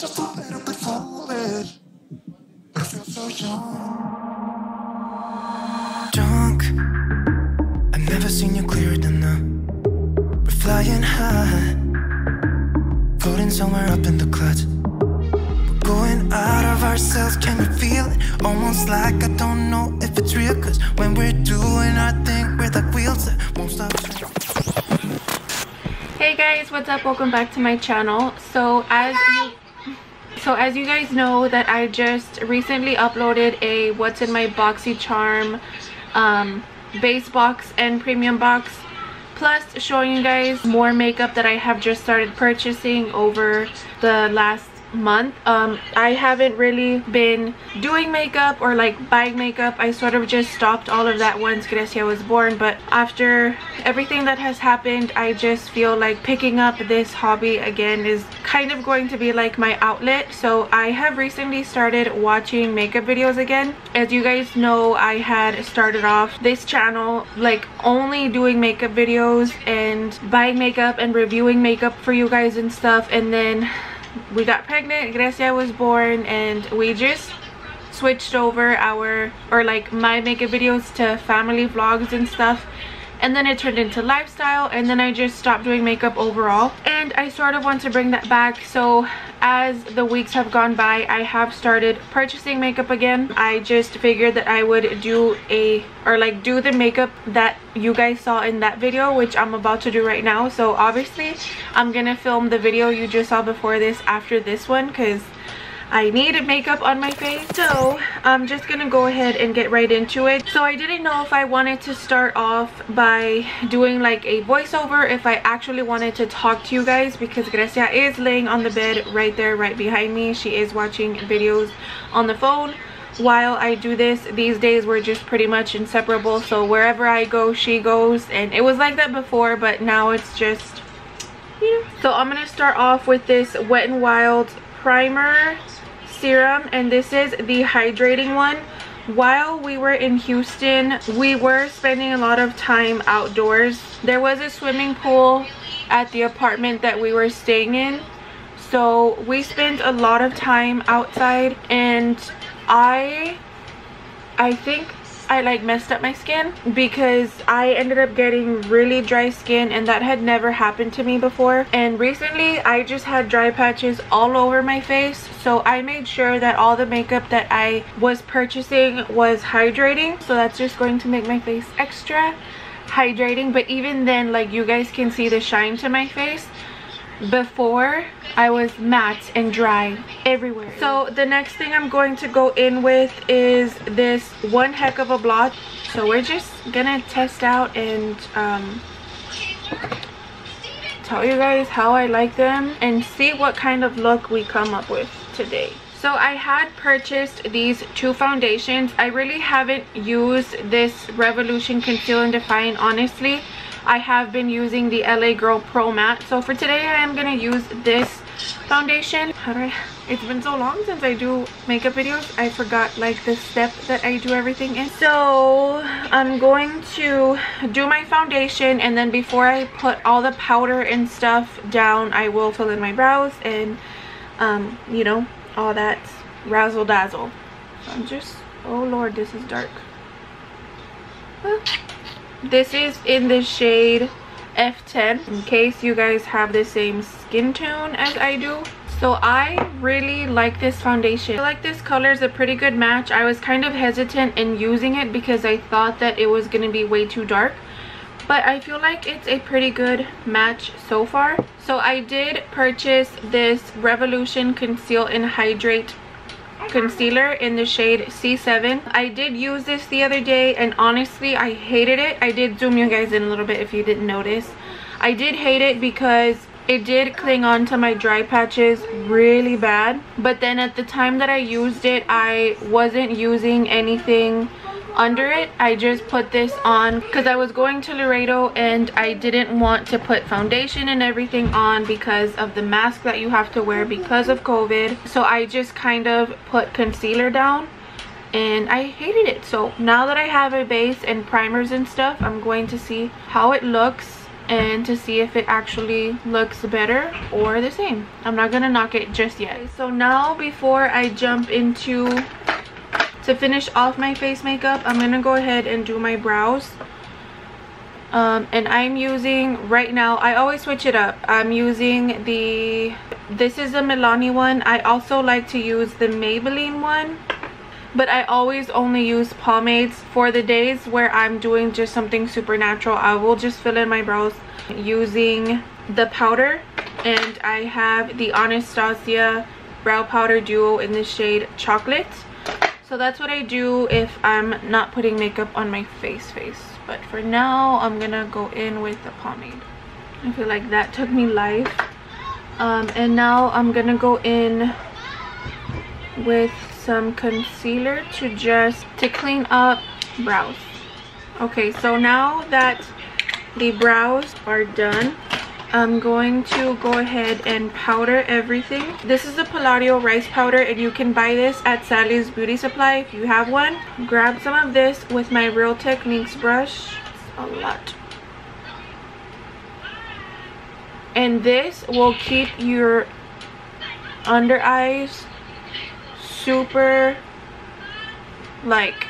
just a little bit foolish, but I feel so young. Drunk, I've never seen you clearer than now. We're flying high, floating somewhere up in the clouds. We're going out of ourselves, can you feel it? Almost like I don't know if it's real, cause when we're doing our thing, we're like wheels that won't stop. Hey guys, what's up? Welcome back to my channel. So as you guys know, that I just recently uploaded a what's in my Boxycharm base box and premium box, plus showing you guys more makeup that I have just started purchasing over the last month. I haven't really been doing makeup or like buying makeup. I sort of just stopped all of that once Grecia was born, but after everything that has happened, I just feel like picking up this hobby again is kind of going to be like my outlet. So I have recently started watching makeup videos again. As you guys know, I had started off this channel like only doing makeup videos and buying makeup and reviewing makeup for you guys and stuff, and then we got pregnant, Grecia was born, and we just switched over my makeup videos to family vlogs and stuff, and then it turned into lifestyle, and then I just stopped doing makeup overall, and I sort of want to bring that back. So as the weeks have gone by, I have started purchasing makeup again. I just figured that I would do the makeup that you guys saw in that video, which I'm about to do right now. So obviously I'm gonna film the video you just saw before this after this one, because I need makeup on my face. So I'm just gonna go ahead and get right into it. So I didn't know if I wanted to start off by doing like a voiceover, if I actually wanted to talk to you guys, because Grecia is laying on the bed right there, right behind me. She is watching videos on the phone while I do this. These days we're just pretty much inseparable, so wherever I go, she goes, and it was like that before, but now it's just, you know. So I'm gonna start off with this Wet n Wild primer serum, and this is the hydrating one. While we were in Houston, we were spending a lot of time outdoors. There was a swimming pool at the apartment that we were staying in, so we spent a lot of time outside, and I think I like messed up my skin, because I ended up getting really dry skin, and that had never happened to me before. And recently I just had dry patches all over my face, so I made sure that all the makeup that I was purchasing was hydrating. So that's just going to make my face extra hydrating. But even then, like, you guys can see the shine to my face. Before, I was matte and dry everywhere. So the next thing I'm going to go in with is this One Heck of a Blot. So we're just gonna test out and tell you guys how I like them and see what kind of look we come up with today. So I had purchased these two foundations. I really haven't used this Revolution Conceal and Define, honestly. I have been using the LA Girl Pro Matte. So for today, I am going to use this foundation. It's been so long since I do makeup videos. I forgot like the step that I do everything in. So I'm going to do my foundation, and then before I put all the powder and stuff down, I will fill in my brows and, you know, all that razzle dazzle. So I'm just, oh Lord, this is dark. Huh. This is in the shade F10, in case you guys have the same skin tone as I do. So I really like this foundation. I like this color, is a pretty good match. I was kind of hesitant in using it because I thought that it was going to be way too dark, but I feel like it's a pretty good match so far. So I did purchase this Revolution Conceal and Hydrate concealer in the shade C7. I did use this the other day, and honestly I hated it. I did zoom you guys in a little bit if you didn't notice. I did hate it because it did cling on to my dry patches really bad, but then at the time that I used it, I wasn't using anything under it. I just put this on because I was going to Laredo, and I didn't want to put foundation and everything on because of the mask that you have to wear because of COVID. So I just kind of put concealer down, and I hated it. So now that I have a base and primers and stuff, I'm going to see how it looks and to see if it actually looks better or the same. I'm not gonna knock it just yet. Okay, so now before I jump into to finish off my face makeup, I'm gonna go ahead and do my brows. And I'm using right now, I always switch it up. I'm using this is the Milani one. I also like to use the Maybelline one, but I always only use pomades for the days where I'm doing just something supernatural. I will just fill in my brows using the powder, and I have the Anastasia Brow Powder Duo in the shade Chocolate. So that's what I do if I'm not putting makeup on my face. But for now, I'm gonna go in with the pomade. I feel like that took me life. And now I'm gonna go in with some concealer to clean up brows. Okay, so now that the brows are done, I'm going to go ahead and powder everything. This is the Palladio rice powder, and you can buy this at Sally's Beauty Supply if you have one. Grab some of this with my Real Techniques brush. It's a lot. And this will keep your under eyes super like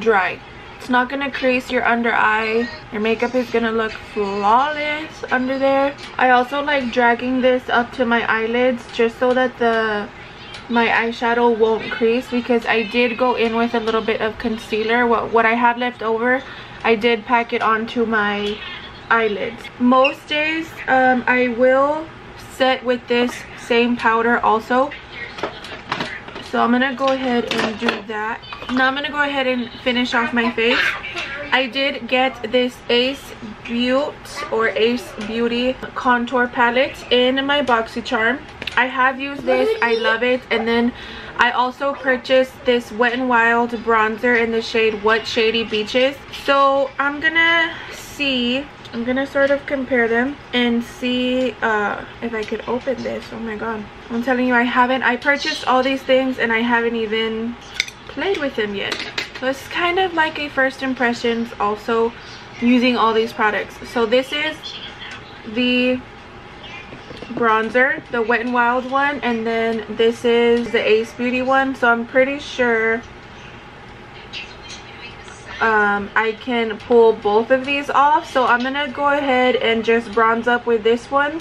dry. It's not gonna crease your under eye. Your makeup is gonna look flawless under there. I also like dragging this up to my eyelids just so that my eyeshadow won't crease, because I did go in with a little bit of concealer. What I had left over, I did pack it onto my eyelids. Most days I will set with this same powder also. So I'm gonna go ahead and do that. Now I'm gonna go ahead and finish off my face. I did get this Ace Beauty contour palette in my Boxycharm. I have used this, I love it. And then I also purchased this Wet n Wild bronzer in the shade What Shady Beaches. So I'm gonna see, I'm gonna sort of compare them and see if I could open this. Oh my god, I'm telling you, I purchased all these things and I haven't even played with them yet. So it's kind of like a first impressions also using all these products. So this is the bronzer, the Wet n Wild one, and then this is the Ace Beauty one. So I'm pretty sure I can pull both of these off, so I'm gonna go ahead and just bronze up with this one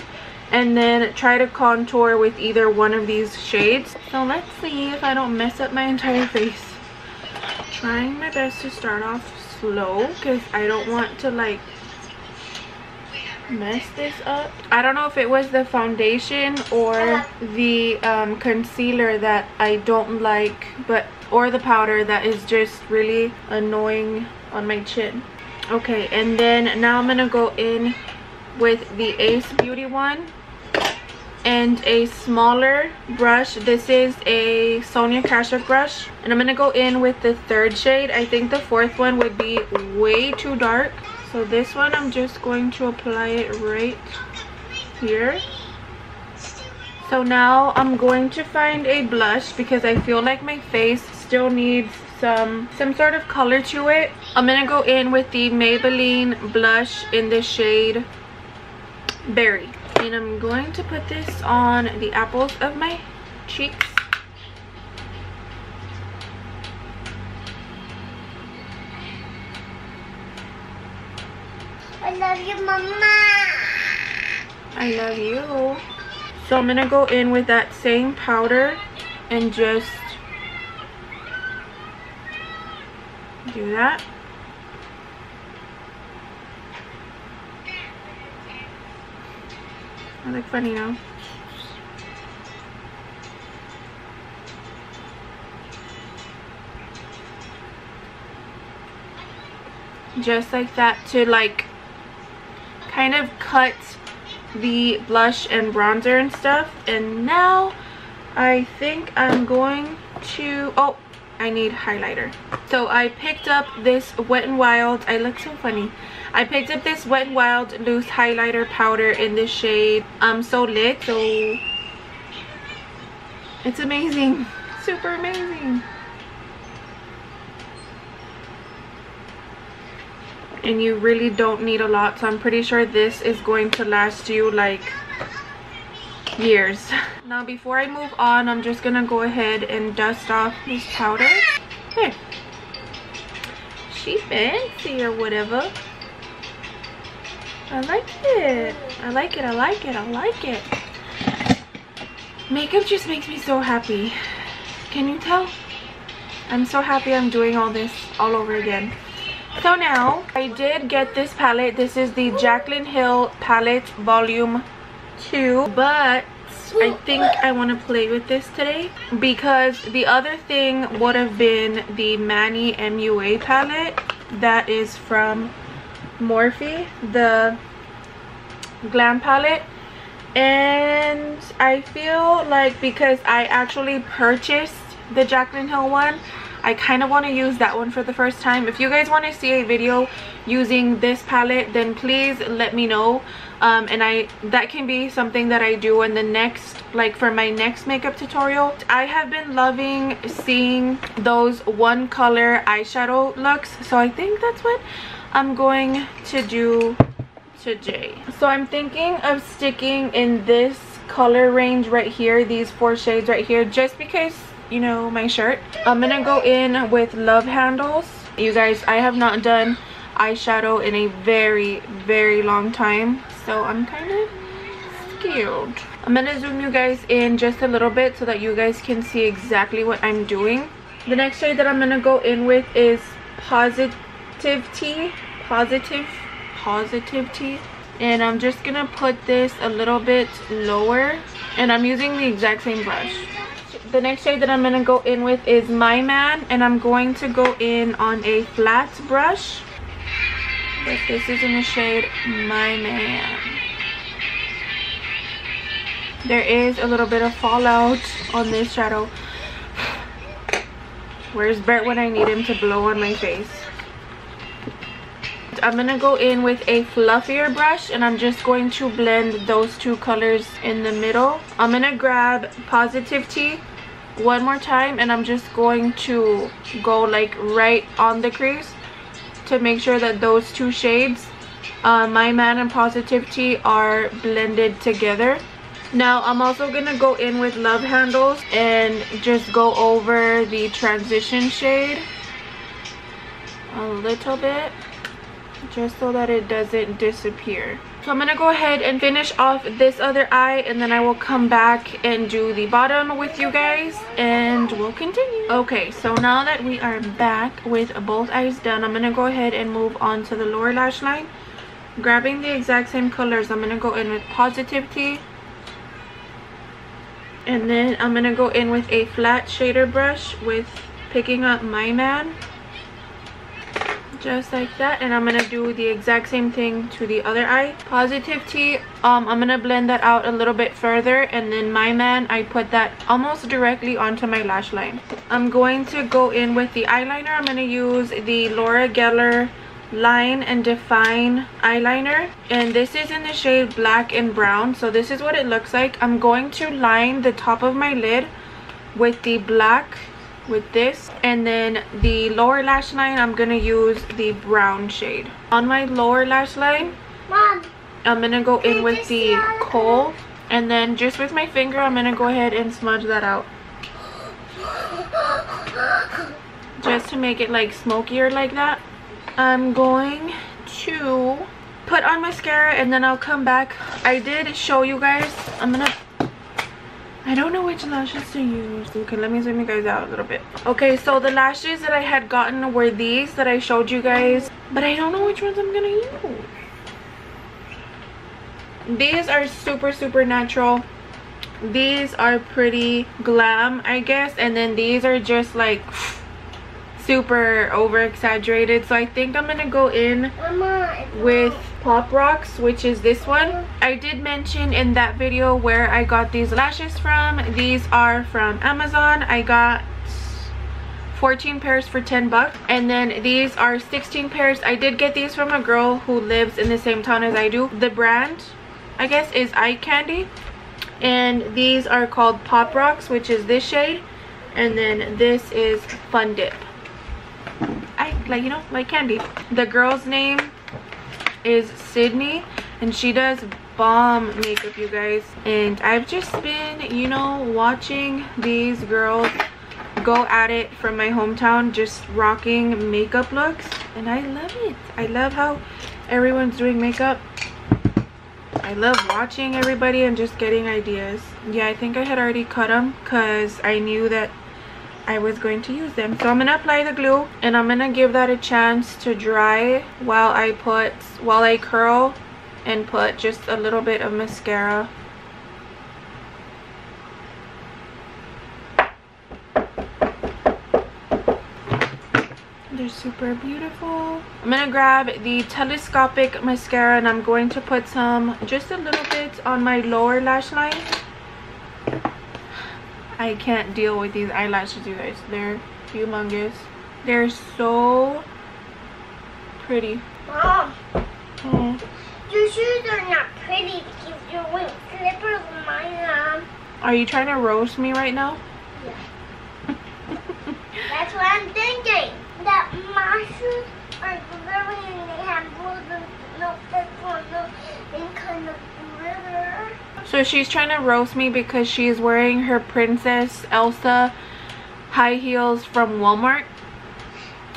and then try to contour with either one of these shades. So let's see if I don't mess up my entire face. Trying my best to start off slow because I don't want to like mess this up. I don't know if it was the foundation or the concealer that I don't like, but or the powder that is just really annoying on my chin. Okay, and then now I'm gonna go in with the Ace Beauty one and a smaller brush. This is a Sonia Kashuk brush, and I'm gonna go in with the third shade. I think the fourth one would be way too dark, so this one I'm just going to apply it right here. So now I'm going to find a blush because I feel like my face still needs some sort of color to it. I'm gonna go in with the Maybelline blush in the shade Berry. And I'm going to put this on the apples of my cheeks. I love you, Mama. I love you. So I'm gonna go in with that same powder and just do that. I look funny now. Just like that to like kind of cut the blush and bronzer and stuff. And now I think I'm going to, oh, I need highlighter. So I picked up this Wet n Wild, I look so funny, I picked up this Wet n Wild loose highlighter powder in the shade I'm So Lit. So it's amazing, super amazing. and you really don't need a lot. So I'm pretty sure this is going to last you like years. Now before I move on, I'm just gonna go ahead and dust off this powder. Here. She fancy or whatever. I like it. I like it. I like it. I like it. Makeup just makes me so happy. Can you tell? I'm so happy I'm doing all this all over again. So now, I did get this palette. This is the Jaclyn Hill palette volume 2. But I think I want to play with this today, because the other thing would have been the Manny MUA palette. That is from Morphe, the Glam palette. And I feel like because I actually purchased the Jaclyn Hill one, I kind of want to use that one for the first time. If you guys want to see a video using this palette, then please let me know, that can be something that I do in the next, like for my next makeup tutorial. I have been loving seeing those one color eyeshadow looks, so I think that's what I'm going to do today. So I'm thinking of sticking in this color range right here, these 4 shades right here, just because, you know, my shirt. I'm gonna go in with Love Handles. You guys, I have not done eyeshadow in a very, very long time, so I'm kind of scared. I'm gonna zoom you guys in just a little bit so that you guys can see exactly what I'm doing. The next shade that I'm gonna go in with is Positive Tea, and I'm just gonna put this a little bit lower, and I'm using the exact same brush. The next shade that I'm going to go in with is My Man, and I'm going to go in on a flat brush. But this is in the shade My Man. There is a little bit of fallout on this shadow. Where's Bert when I need him to blow on my face? I'm going to go in with a fluffier brush, and I'm just going to blend those two colors in the middle. I'm going to grab Positive Tea one more time, and I'm just going to go like right on the crease to make sure that those two shades, My Man and Positive Tea, are blended together. Now I'm also gonna go in with Love Handles and just go over the transition shade a little bit, just so that it doesn't disappear. So I'm gonna go ahead and finish off this other eye, and then I will come back and do the bottom with you guys, and we'll continue. Okay, so now that we are back with both eyes done, I'm gonna go ahead and move on to the lower lash line. Grabbing the exact same colors, I'm gonna go in with Positive Tea, and then I'm gonna go in with a flat shader brush with picking up My Man. Just like that, and I'm gonna do the exact same thing to the other eye. Positive Tea, I'm gonna blend that out a little bit further, and then My Man, I put that almost directly onto my lash line. I'm going to go in with the eyeliner. I'm gonna use the Laura Geller Line and Define eyeliner, and this is in the shade Black and Brown. So this is what it looks like. I'm going to line the top of my lid with the black with this, and then the lower lash line I'm gonna use the brown shade. On my lower lash line, Mom, I'm gonna go in with the Kohl, and then just with my finger I'm gonna go ahead and smudge that out just to make it like smokier like that. I'm going to put on mascara, and then I'll come back. I did show you guys, I don't know which lashes to use. Okay, let me zoom you guys out a little bit. Okay, so the lashes that I had gotten were these that I showed you guys, but I don't know which ones I'm gonna use. These are super natural. These are pretty glam, I guess, and then these are just like super over exaggerated. So I think I'm gonna go in with Pop Rocks, which is this one. I did mention in that video where I got these lashes from. These are from Amazon. I got 14 pairs for $10, and then these are 16 pairs. I did get these from a girl who lives in the same town as I do. The brand, I guess, is Eye Candy, and these are called Pop Rocks, which is this shade, and then this is Fun Dip. I like, you know, like candy. The girl's name is Sydney, and she does bomb makeup, you guys. And I've just been, you know, watching these girls go at it from my hometown, just rocking makeup looks, and I love it. I love how everyone's doing makeup. I love watching everybody and just getting ideas. Yeah, I think I had already cut them because I knew that I was going to use them. So I'm gonna apply the glue and I'm gonna give that a chance to dry while I curl and put just a little bit of mascara. They're super beautiful. I'm gonna grab the telescopic mascara and I'm going to put some, just a little bit, on my lower lash line. I can't deal with these eyelashes, you guys. They're humongous. They're so pretty. Mom, your shoes are not pretty because you're wearing slippers with mine on. Are you trying to roast me right now? Yeah. That's what I'm thinking. That my shoes are glittery and they have blue and no purple and kind of glitter. So she's trying to roast me because she's wearing her Princess Elsa high heels from Walmart.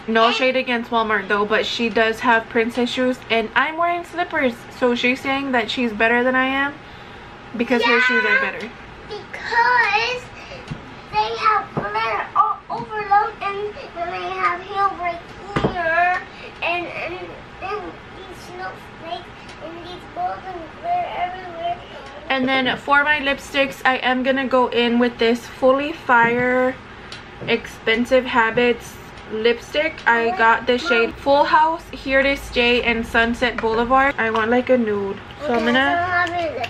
No shade against Walmart though, but she does have princess shoes and I'm wearing slippers. So she's saying that she's better than I am because her shoes are better. Because they have glitter all over them and they have heel right here and these snowflakes and these golden glitter everywhere. And then for my lipsticks, I am gonna go in with this Fully Fire Expensive Habits lipstick. I got the shade Full House, Here to Stay, and Sunset Boulevard. I want like a nude, so I'm gonna...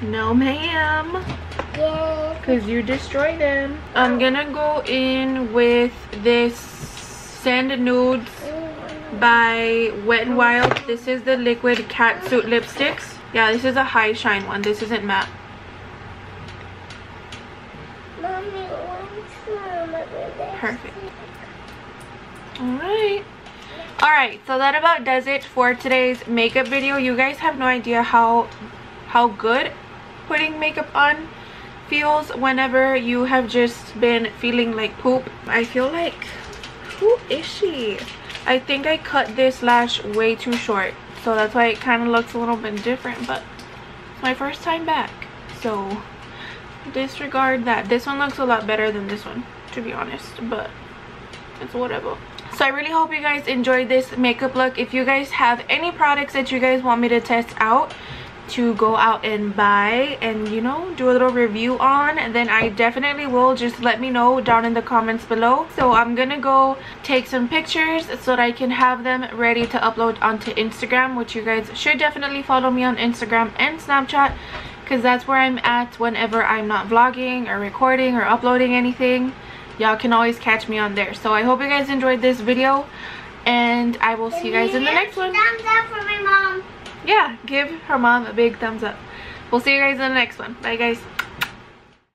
No ma'am, because you destroy them. I'm gonna go in with this Sand Nudes by Wet n Wild. This is the liquid catsuit lipsticks. Yeah, this is a high shine one. This isn't matte. Perfect. All right, so that about does it for today's makeup video. You guys have no idea how good putting makeup on feels whenever you have just been feeling like poop. I feel like, who is she? I think I cut this lash way too short, so that's why it kind of looks a little bit different, but it's my first time back, so disregard that. This one looks a lot better than this one, to be honest, but it's whatever. So I really hope you guys enjoyed this makeup look. If you guys have any products that you guys want me to test out, to go out and buy and, you know, do a little review on, then I definitely will. Just let me know down in the comments below. So I'm gonna go take some pictures so that I can have them ready to upload onto Instagram, which you guys should definitely follow me on Instagram and Snapchat, because that's where I'm at whenever I'm not vlogging or recording or uploading anything. Y'all can always catch me on there. So I hope you guys enjoyed this video, and I will see you guys in the next one. Thumbs up for my mom. Yeah, give her mom a big thumbs up. We'll see you guys in the next one. Bye guys.